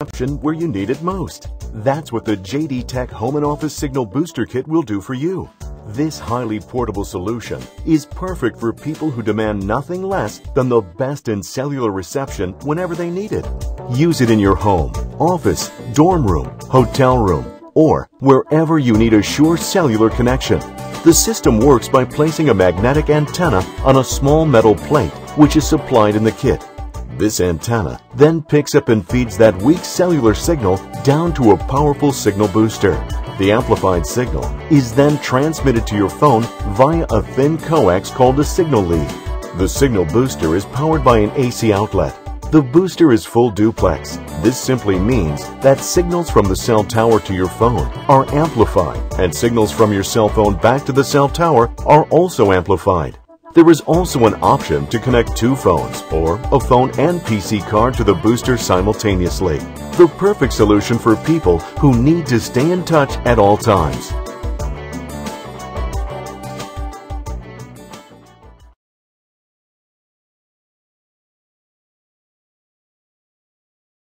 option where you need it most. That's what the JD Tech Home and Office Signal Booster Kit will do for you. This highly portable solution is perfect for people who demand nothing less than the best in cellular reception whenever they need it. Use it in your home, office, dorm room, hotel room, or wherever you need a sure cellular connection. The system works by placing a magnetic antenna on a small metal plate which is supplied in the kit. This antenna then picks up and feeds that weak cellular signal down to a powerful signal booster. The amplified signal is then transmitted to your phone via a thin coax called a signal lead. The signal booster is powered by an AC outlet. The booster is full duplex. This simply means that signals from the cell tower to your phone are amplified, and signals from your cell phone back to the cell tower are also amplified. There is also an option to connect two phones or a phone and PC card to the booster simultaneously. The perfect solution for people who need to stay in touch at all times.